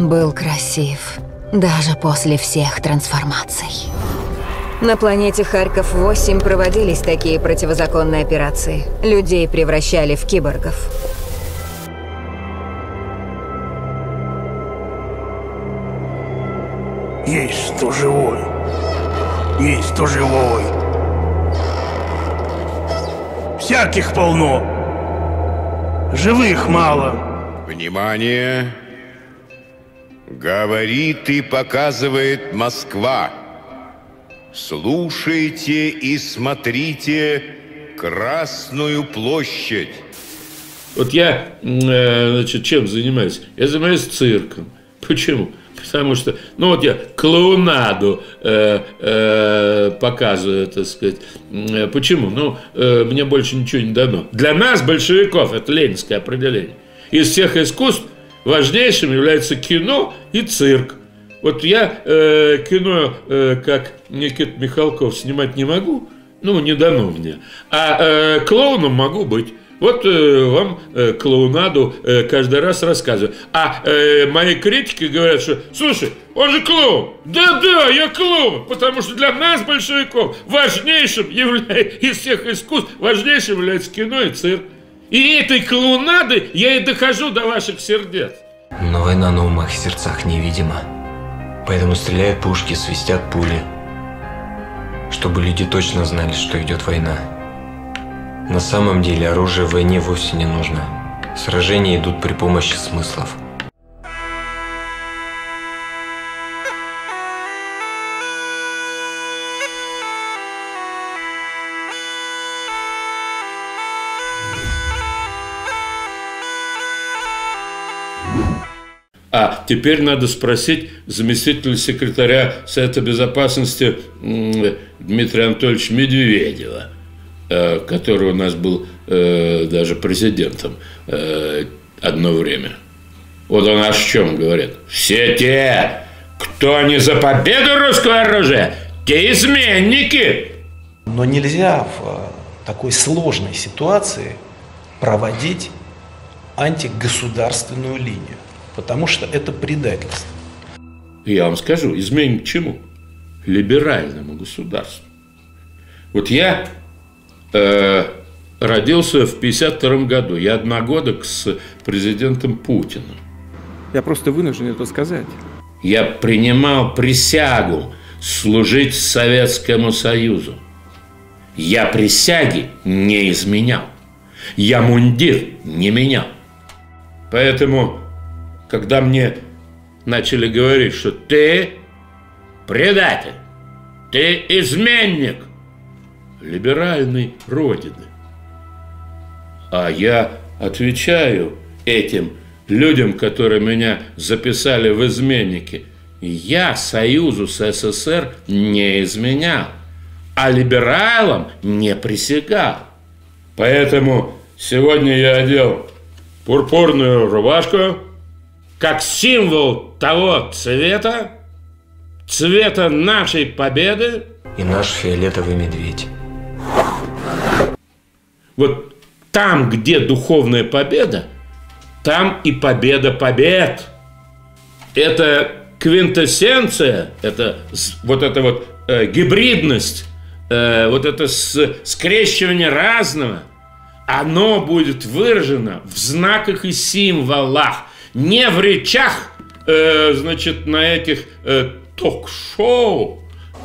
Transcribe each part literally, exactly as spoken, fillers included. Он был красив, даже после всех трансформаций. На планете Харьков восемь проводились такие противозаконные операции. Людей превращали в киборгов. Есть кто живой. Есть кто живой. Всяких полно. Живых мало. Внимание. Говорит и показывает Москва. Слушайте и смотрите Красную площадь. Вот я, значит, чем занимаюсь? Я занимаюсь цирком. Почему? Потому что, ну вот я клоунаду э, э, показываю, так сказать. Почему? Ну, э, мне больше ничего не дано. Для нас, большевиков, это ленинское определение. Из всех искусств важнейшим является кино и цирк. Вот я э, кино, э, как Никита Михалков, снимать не могу, ну, не дано мне. А э, клоуном могу быть. Вот э, вам э, клоунаду э, каждый раз рассказываю. А э, мои критики говорят, что, слушай, он же клоун. Да-да, я клоун, потому что для нас, большевиков, важнейшим является, из всех искусств, важнейшим является кино и цирк. И этой клоунады я и дохожу до ваших сердец. Но война на умах и сердцах невидима. Поэтому стреляют пушки, свистят пули. Чтобы люди точно знали, что идет война. На самом деле оружие в войне вовсе не нужно. Сражения идут при помощи смыслов. А теперь надо спросить заместителя секретаря Совета безопасности Дмитрия Анатольевича Медведева, который у нас был э, даже президентом э, одно время. Вот он о чем говорит. Все те, кто не за победу русского оружия, те изменники. Но нельзя в такой сложной ситуации проводить антигосударственную линию, потому что это предательство. Я вам скажу, изменник чему? Либеральному государству. Вот я... родился в пятьдесят втором году. Я одногодок с президентом Путиным. Я просто вынужден это сказать. Я принимал присягу служить Советскому Союзу. Я присяги не изменял. Я мундир не менял. Поэтому, когда мне начали говорить, что ты предатель, ты изменник либеральной родины. А я отвечаю этим людям, которые меня записали в изменники. Я Союзу с СССР не изменял, а либералам не присягал. Поэтому сегодня я одел пурпурную рубашку как символ того цвета, цвета нашей победы. И наш фиолетовый медведь. Вот там, где духовная победа, там и победа побед. Это квинтэссенция, это вот эта вот э, гибридность, э, вот это с, скрещивание разного, оно будет выражено в знаках и символах, не в речах, э, значит, на этих э, ток-шоу.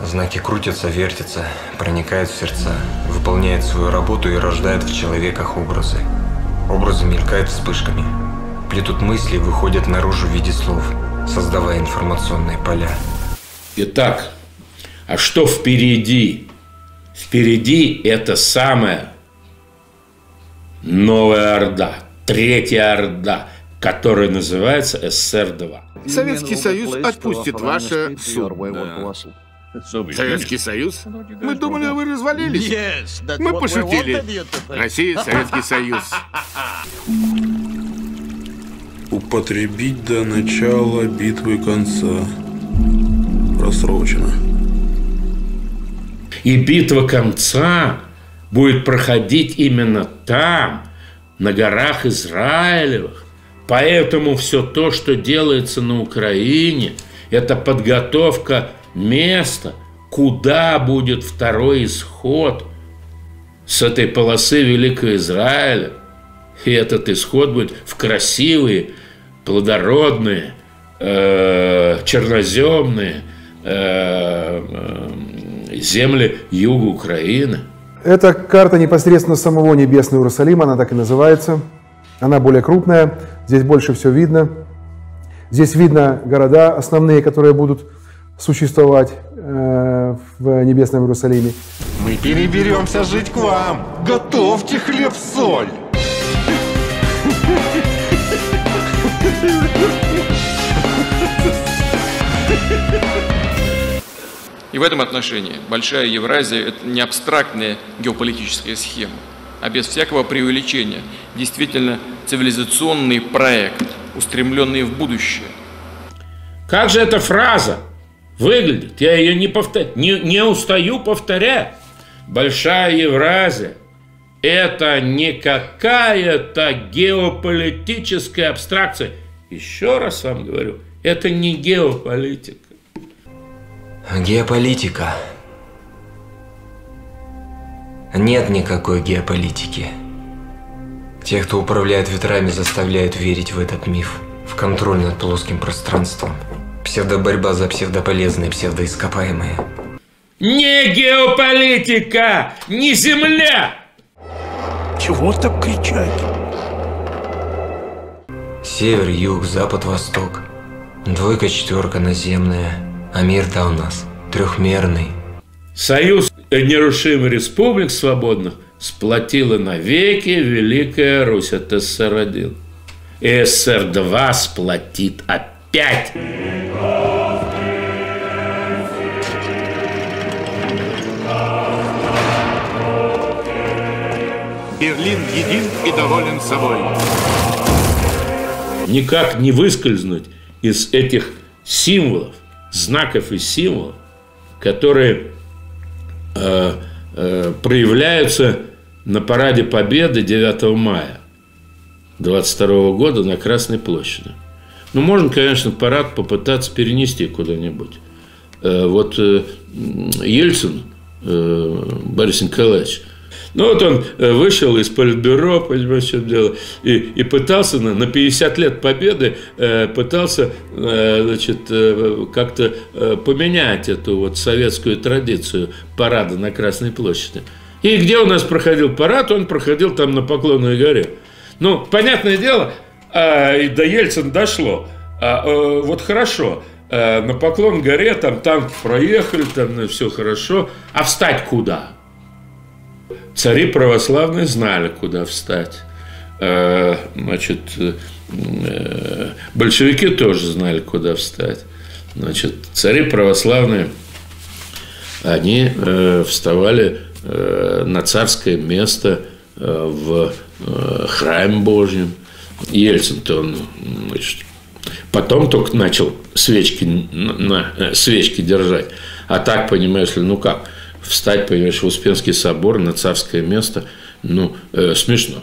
Знаки крутятся, вертятся, проникают в сердца, выполняют свою работу и рождают в человеках образы. Образы мелькают вспышками, плетут мысли, выходят наружу в виде слов, создавая информационные поля. Итак, а что впереди? Впереди это самая новая орда, третья орда, которая называется эс эс эр два. Советский Союз отпустит ваше судно. Советский Союз? Мы думали, вы развалились. Yes, мы пошутили. Россия, Советский Союз. Употребить до начала битвы конца. Просрочено. И битва конца будет проходить именно там, на горах Израилевых, Поэтому все то, что делается на Украине, это подготовка места, куда будет второй исход с этой полосы Великого Израиля. И этот исход будет в красивые, плодородные, э, черноземные э, э, земли юга Украины. Это карта непосредственно самого Небесного Иерусалима, она так и называется. Она более крупная, здесь больше все видно. Здесь видно города основные, которые будут существовать э, в Небесном Иерусалиме. Мы переберемся жить к вам. Готовьте хлеб-соль. И в этом отношении Большая Евразия – это не абстрактная геополитическая схема, а без всякого преувеличения действительно цивилизационный проект, устремленный в будущее. Как же эта фраза выглядит? Я ее не, повтор... не, не устаю повторять. Большая Евразия – это не какая-то геополитическая абстракция. Еще раз вам говорю, это не геополитика. Геополитика. Нет никакой геополитики. Те, кто управляет ветрами, заставляют верить в этот миф, в контроль над плоским пространством. Псевдоборьба за псевдополезные, псевдоископаемые. Не геополитика, не земля! Чего так кричать? Север, юг, запад, восток. Двойка, четверка, наземная. А мир-то у нас трехмерный. Союз нерушимых республик свободных сплотила навеки Великая Русь. Это СССР один. И СССР два сплотит опять. Берлин един и доволен собой. Никак не выскользнуть из этих символов, знаков и символов, которые э, э, проявляются на параде Победы девятого мая двадцать второго года на Красной площади. Ну, можно, конечно, парад попытаться перенести куда-нибудь. Э, вот э, Ельцин, э, Борис Николаевич, ну, вот он вышел из Политбюро, понимаешь, что дело, и, и пытался на, на пятьдесят лет Победы, э, пытался, э, значит, э, как-то э, поменять эту вот советскую традицию парада на Красной площади. И где у нас проходил парад, он проходил там на Поклонной горе. Ну, понятное дело, э, и до Ельцина дошло. А, э, вот хорошо, э, на Поклонной горе там танки проехали, там ну, все хорошо, а встать куда? Цари православные знали, куда встать. Значит, большевики тоже знали, куда встать. Значит, цари православные, они вставали на царское место в храме Божьем. Ельцин-то он, значит, потом только начал свечки, на, свечки держать. А так, понимаешь ли, ну как? Встать, понимаешь, в Успенский собор на царское место, ну, э, смешно,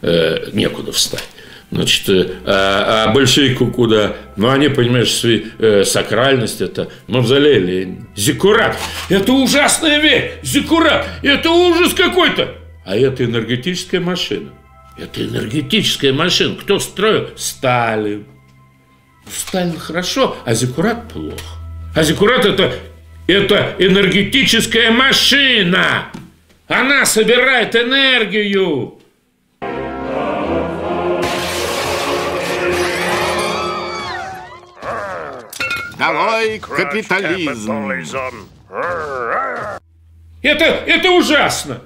э, некуда встать. Значит, э, а, а большевику куда? Ну, они, понимаешь, свои, э, сакральность, это мавзолей Ленина. Зикурат, это ужасная вещь, зикурат, это ужас какой-то. А это энергетическая машина, это энергетическая машина. Кто строил? Сталин. Сталин хорошо, а зикурат плохо. А зикурат это... Это энергетическая машина. Она собирает энергию. Давай капитализм. Это, это ужасно.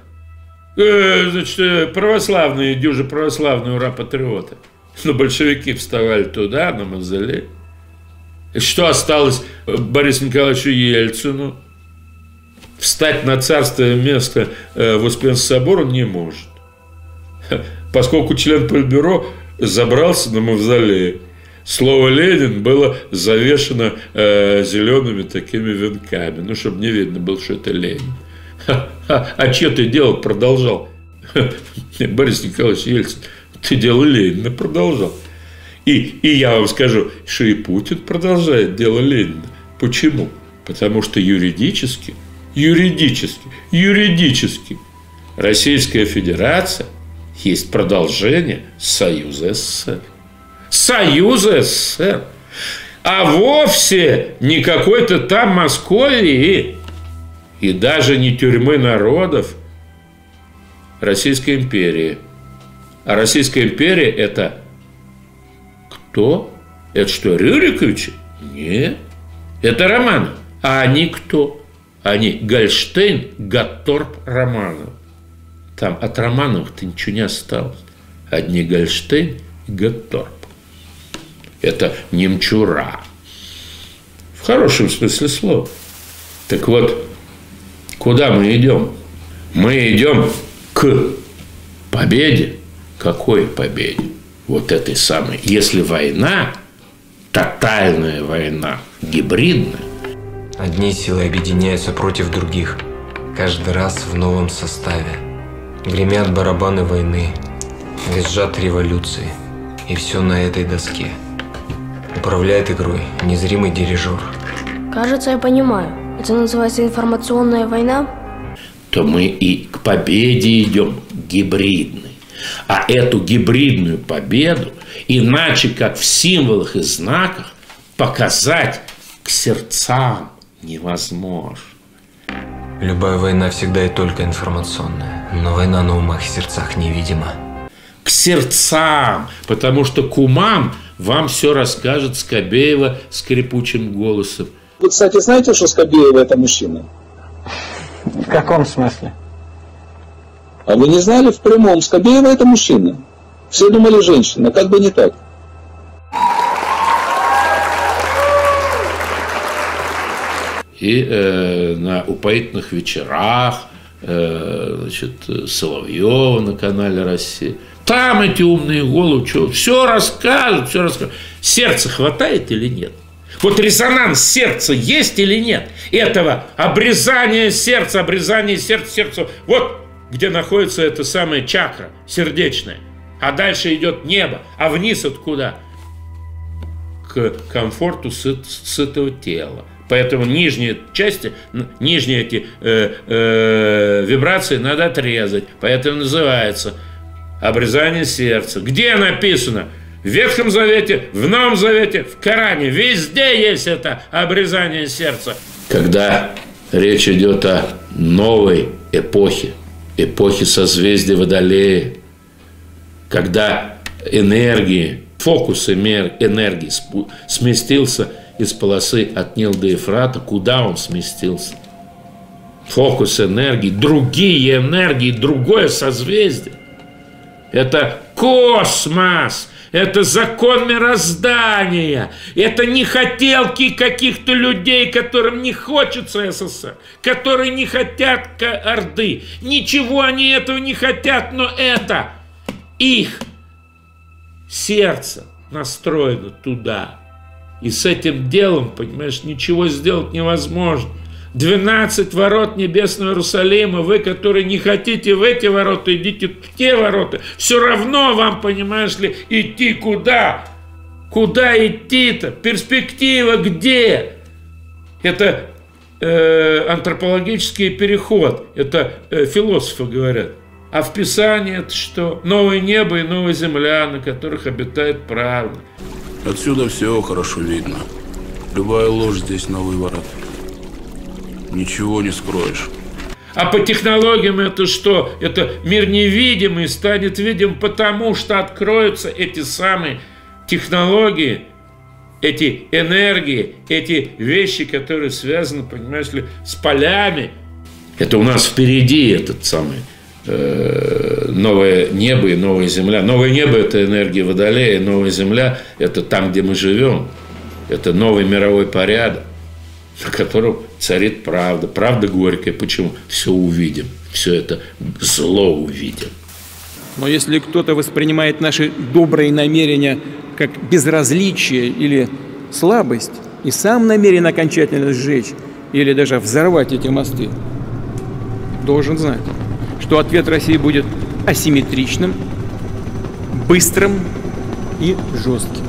Э, значит, православные, дюжи православные, ура, патриоты. Но большевики вставали туда, на мавзолей. Что осталось Борису Николаевичу Ельцину? Встать на царственное место в Успенский собор он не может, поскольку член Политбюро забрался на мавзолей. Слово «Ленин» было завешено зелеными такими венками, ну, чтобы не видно было, что это Ленин. А что ты делал? Продолжал. Борис Николаевич Ельцин, ты делал Ленина, продолжал. И, и я вам скажу, что и Путин продолжает дело Ленина. Почему? Потому что юридически, юридически, юридически Российская Федерация есть продолжение Союза СССР. Союза СССР. А вовсе не какой-то там Московии и даже не тюрьмы народов Российской империи. А Российская империя – это кто? Это что, Рюриковичи? Нет. Это Романов. А они кто? Они Гольштейн, Гатторп, Романов. Там от Романовых-то ничего не осталось. Одни Гольштейн и Гатторп. Это немчура. В хорошем смысле слова. Так вот, куда мы идем? Мы идем к победе. Какой победе? Вот этой самой. Если война, тотальная война, гибридная. Одни силы объединяются против других. Каждый раз в новом составе. Гремят барабаны войны. Визжат революции. И все на этой доске. Управляет игрой незримый дирижер. Кажется, я понимаю. Это называется информационная война? То мы и к победе идем гибридной. А эту гибридную победу, иначе как в символах и знаках, показать к сердцам невозможно. Любая война всегда и только информационная. Но война на умах и сердцах невидима. К сердцам, потому что к умам вам все расскажет Скабеева скрипучим голосом. Вы, кстати, знаете, что Скабеева – это мужчина? В каком смысле? А вы не знали в прямом? Скабеева – это мужчина. Все думали женщина, как бы не так. И э, на упоительных вечерах, э, значит, Соловьева на канале «Россия». Там эти умные головы, что, все расскажут, все расскажут. Сердце хватает или нет? Вот резонанс сердца есть или нет? Этого обрезания сердца, обрезания сердца, сердца. Вот где находится эта самая чакра сердечная. А дальше идет небо. А вниз откуда? К комфорту сыт, сытого тела. Поэтому нижние части, нижние эти э, э, вибрации надо отрезать. Поэтому называется... обрезание сердца. Где написано? В Ветхом Завете, в Новом Завете, в Коране. Везде есть это обрезание сердца. Когда речь идет о новой эпохе, эпохе созвездия Водолея, когда энергии, фокус энергии сместился из полосы от Нила до Ефрата, куда он сместился? Фокус энергии, другие энергии, другое созвездие. Это космос, это закон мироздания, это не хотелки каких-то людей, которым не хочется СССР, которые не хотят Орды. Ничего они этого не хотят, но это их сердце настроено туда. И с этим делом, понимаешь, ничего сделать невозможно. двенадцать ворот Небесного Иерусалима, вы, которые не хотите в эти ворота, идите в те ворота. Все равно вам, понимаешь ли, идти куда? Куда идти-то? Перспектива где? Это э, антропологический переход, это э, философы говорят. А в Писании это что? Новое небо и новая земля, на которых обитает правда. Отсюда все хорошо видно. Любая ложь здесь на выворот. Ничего не скроешь. А по технологиям это что? Это мир невидимый станет видим, потому что откроются эти самые технологии, эти энергии, эти вещи, которые связаны, понимаешь ли, с полями. Это у нас впереди этот самый э, новое небо и новая земля. Новое небо – это энергия Водолея, новая земля – это там, где мы живем. Это новый мировой порядок, в котором царит правда. Правда горькая. Почему? Все увидим. Все это зло увидим. Но если кто-то воспринимает наши добрые намерения как безразличие или слабость, и сам намерен окончательно сжечь или даже взорвать эти мосты, должен знать, что ответ России будет асимметричным, быстрым и жестким.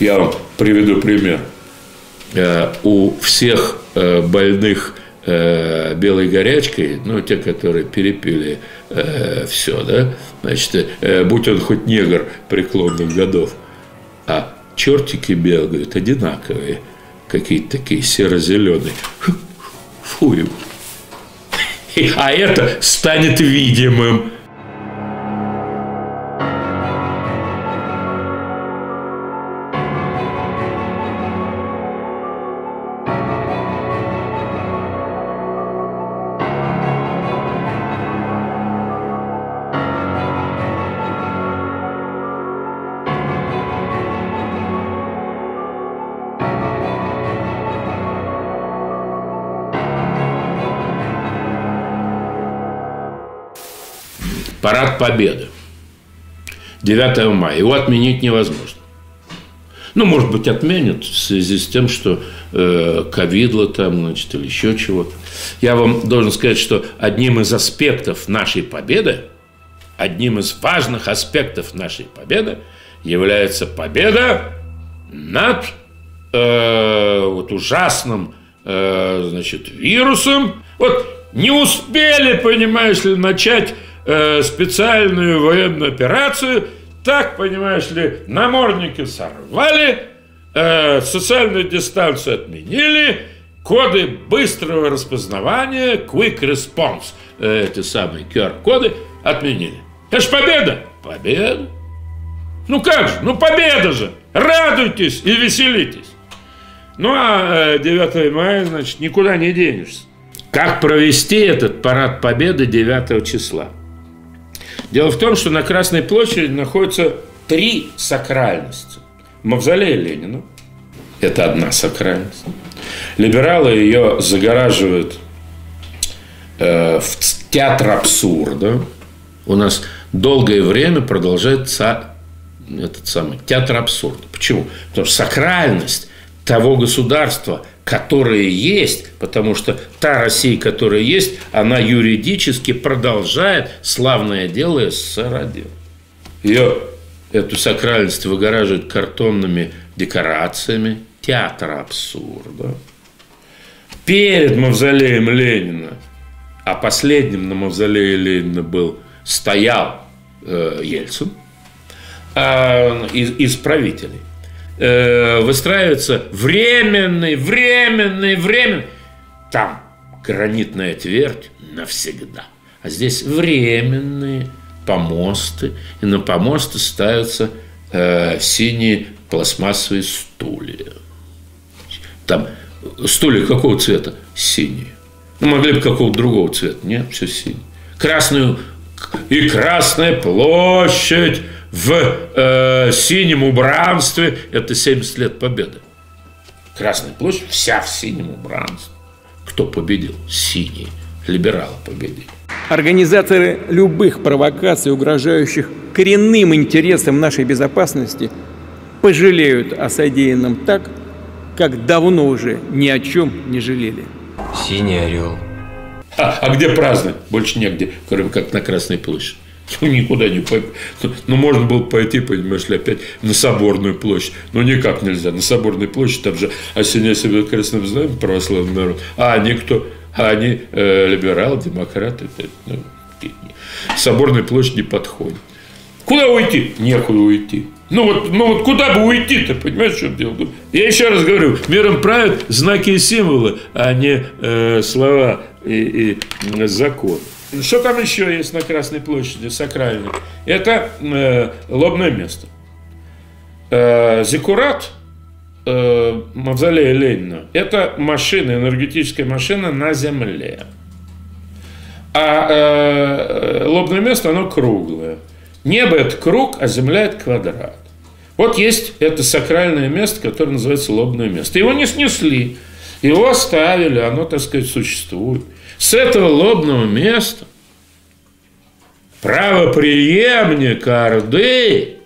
Я вам приведу пример. У всех больных белой горячкой, ну, те, которые перепили э, все, да, значит, э, будь он хоть негр преклонных годов, а чертики бегают одинаковые, какие-то такие серо-зеленые. Фу его. А это станет видимым. Парад Победы девятого мая. Его отменить невозможно. Ну, может быть, отменят в связи с тем, что э, ковидло там, значит, или еще чего-то. Я вам должен сказать, что одним из аспектов нашей победы, одним из важных аспектов нашей победы является победа над э, вот ужасным э, значит, вирусом. Вот не успели, понимаешь ли, начать специальную военную операцию, так, понимаешь ли, намордники сорвали, э, социальную дистанцию отменили, коды быстрого распознавания, quick response, э, эти самые ку ар коды отменили. Это ж победа! Победа! Ну как же, ну победа же! Радуйтесь и веселитесь! Ну а девятого мая, значит, никуда не денешься. Как провести этот парад Победы девятого числа? Дело в том, что на Красной площади находятся три сакральности. Мавзолей Ленина – это одна сакральность. Либералы ее загораживают э, в театр абсурда. У нас долгое время продолжается этот самый театр абсурда. Почему? Потому что сакральность того государства, которое есть, потому что та Россия, которая есть, она юридически продолжает славное дело эс эс эс эр один. Ее, эту сакральность выгораживают картонными декорациями театра абсурда. Перед мавзолеем Ленина, а последним на мавзолее Ленина был, стоял э, Ельцин, э, из, из правителей. Выстраивается временный, временный, временный. Там гранитная твердь навсегда. А здесь временные помосты. И на помосты ставятся э, синие пластмассовые стулья. Там стулья какого цвета? Синие. Ну, могли бы какого-то другого цвета. Нет, все синие. Красную и Красная площадь в э, синем убранстве. Это семьдесят лет победы. Красная площадь вся в синем убранстве. Кто победил? Синие. Либералы победили. Организаторы любых провокаций, угрожающих коренным интересам нашей безопасности, пожалеют о содеянном так, как давно уже ни о чем не жалели. Синий орел. А, а где праздновать? Больше негде, кроме как на Красной площади. Ну, никуда не пойду. Ну, можно было пойти, понимаешь ли, опять на Соборную площадь. Ну, никак нельзя. На Соборной площади там же осенняя себя красным знаем православный народ. А они кто? А они э, либералы, демократы. Ну, Соборная площадь не подходит. Куда уйти? Некуда уйти. Ну вот, ну вот куда бы уйти-то, понимаешь, в чем дело? Я еще раз говорю, миром правят знаки и символы, а не э, слова и, и законы. Что там еще есть на Красной площади сакральной? Это э, лобное место. Э, зикурат э, мавзолея Ленина – это машина, энергетическая машина на земле. А э, лобное место, оно круглое. Небо – это круг, а земля – это квадрат. Вот есть это сакральное место, которое называется лобное место. Его не снесли, его оставили, оно, так сказать, существует. С этого лобного места правопреемник Орды,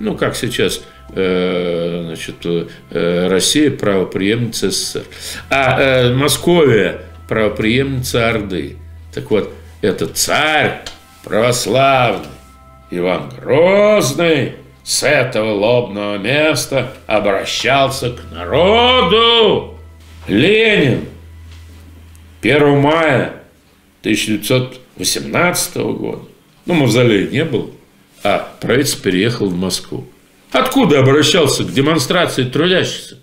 ну, как сейчас э, значит, э, Россия правопреемница эс эс эс эр, а э, Московия правопреемница Орды. Так вот, это царь православный Иван Грозный с этого лобного места обращался к народу. Ленин первого мая тысяча девятьсот восемнадцатого года, ну, мавзолея не было, а правительство переехало в Москву. Откуда обращался к демонстрации трудящихся?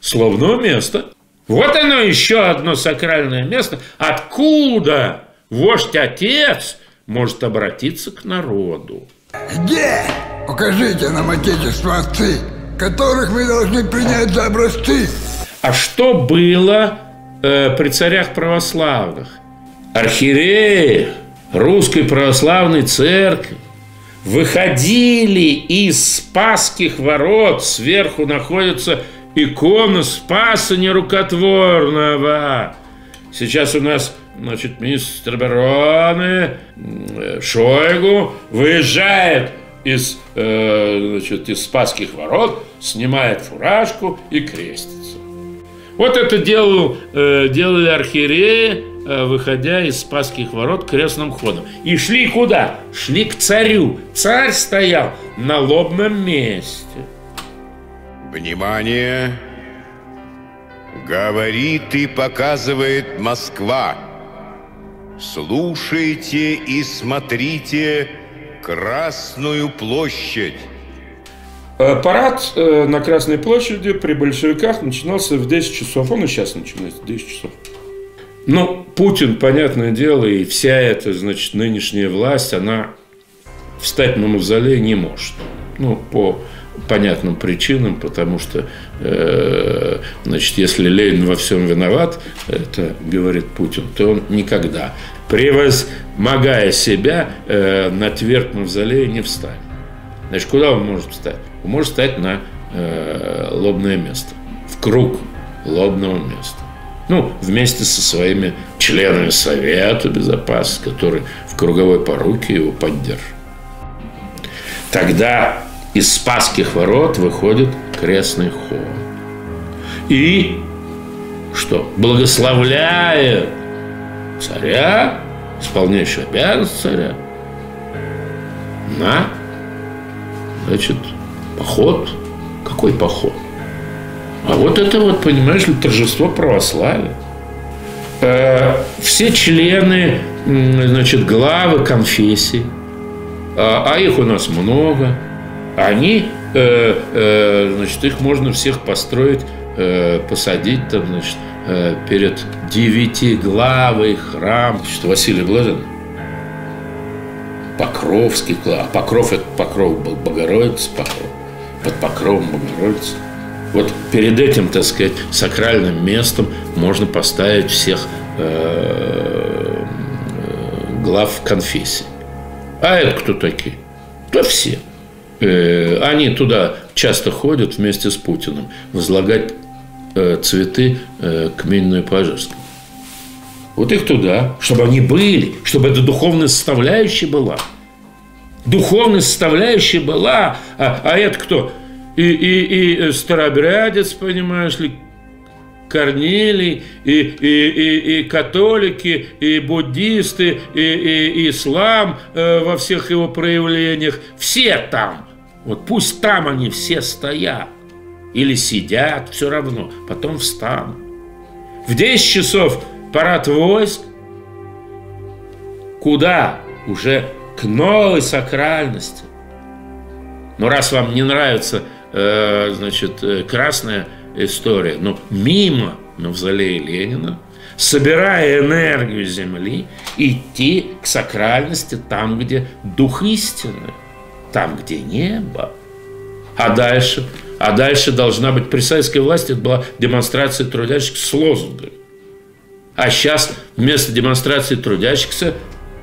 С лобного места. Вот оно, еще одно сакральное место. Откуда вождь-отец может обратиться к народу? Где? Покажите нам отечество отцы, которых мы должны принять за образцы. А что было э, при царях православных? Архиереи Русской Православной Церкви выходили из Спасских ворот, сверху находится икона Спаса Нерукотворного. Сейчас у нас, значит, министр обороны Шойгу выезжает из, э, значит, из Спасских ворот, снимает фуражку и крестится. Вот это делал, э, делали архиереи, э, выходя из Спасских ворот крестным ходом. И шли куда? Шли к царю. Царь стоял на лобном месте. Внимание! Говорит и показывает Москва. Слушайте и смотрите Красную площадь. Парад на Красной площади при большевиках начинался в десять часов. Он и сейчас начинается в десять часов. Но Путин, понятное дело, и вся эта, значит, нынешняя власть, она встать на мавзолей не может. Ну, по понятным причинам, потому что, э, значит, если Ленин во всем виноват, это говорит Путин, то он никогда, превозмогая себя, э, на твердь мавзолея не встанет. Значит, куда он может встать? Он может встать на э, лобное место, в круг лобного места. Ну, вместе со своими членами Совета безопасности, которые в круговой поруке его поддержат. Тогда из Спасских ворот выходит крестный ход. И что? Благословляет царя, исполняющего обязанность царя, на, значит, поход. Какой поход? А вот это вот, понимаешь ли, торжество православия. Все члены, значит, главы конфессий, а их у нас много, они, э, э, значит, их можно всех построить, э, посадить там, значит, э, перед девятиглавый храм, значит, Василия Блаженного. Покровский глав. Покров – это покров Богородицы, покров. Под покровом Богородицы. Вот перед этим, так сказать, сакральным местом можно поставить всех э, э, глав конфессий. А это кто такие? Да все. Они туда часто ходят вместе с Путиным возлагать э, цветы э, к Минину и Пожарскому. Вот их туда, чтобы они были, чтобы эта духовная составляющая была. Духовная составляющая была. А, а это кто? И, и, и старообрядец, понимаешь ли, Корнилий, и, и, и, и католики, и буддисты, и, и, и ислам э, во всех его проявлениях. Все там. Вот пусть там они все стоят. Или сидят, все равно. Потом встанут. В десять часов парад войск. Куда? Уже к новой сакральности. Но раз вам не нравится, э, значит, красная история, но мимо мавзолея Ленина, собирая энергию земли, идти к сакральности там, где дух истины, там, где небо. А дальше, а дальше должна быть, при советской власти это была демонстрация трудящихся с лозунгами. А сейчас вместо демонстрации трудящихся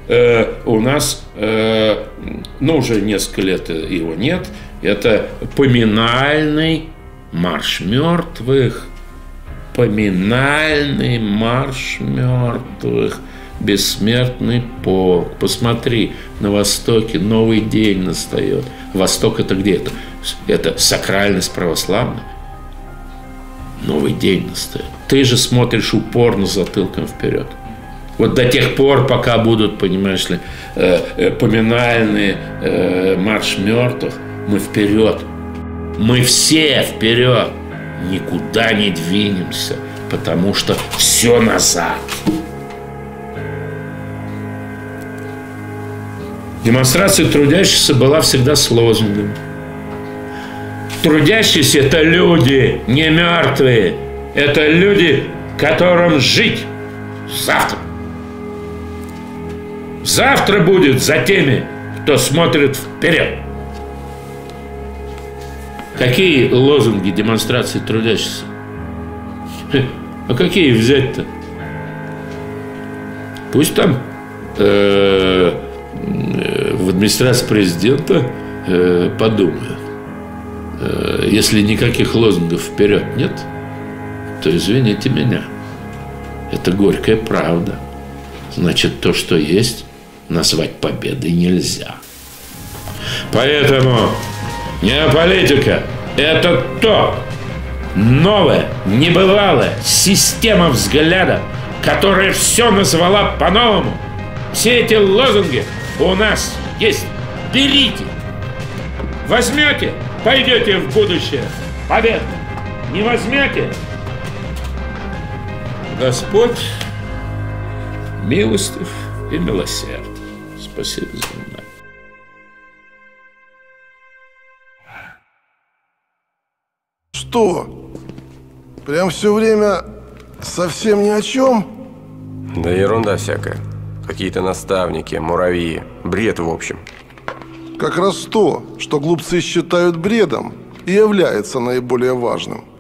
э, у нас, э, ну, уже несколько лет его нет, это поминальный марш мертвых, поминальный марш мертвых, бессмертный полк. Посмотри, на Востоке новый день настает. Восток – это где это? Это сакральность православная. Новый день настает. Ты же смотришь упорно затылком вперед. Вот до тех пор, пока будут, понимаешь ли, поминальные марш мертвых, Мы вперед. Мы все вперед. Никуда не двинемся, потому что все назад. Демонстрация трудящихся была всегда с лозунгом. Трудящиеся – это люди, не мертвые. Это люди, которым жить завтра. Завтра будет за теми, кто смотрит вперед. Какие лозунги демонстрации трудящихся? А какие взять-то? Пусть там э, в администрации президента э, подумают. Э, если никаких лозунгов вперед нет, то извините меня. Это горькая правда. Значит, то, что есть, назвать победой нельзя. Поэтому неополитика – это то новая, небывалая система взгляда, которая все назвала по-новому. Все эти лозунги у нас есть. Берите, возьмете, пойдете в будущее. Победа. Не возьмете? Господь милостив и милосерд. Спасибо за внимание. Что? Прям все время совсем ни о чем? Да ерунда всякая. Какие-то наставники, муравьи. Бред в общем. Как раз то, что глупцы считают бредом, и является наиболее важным.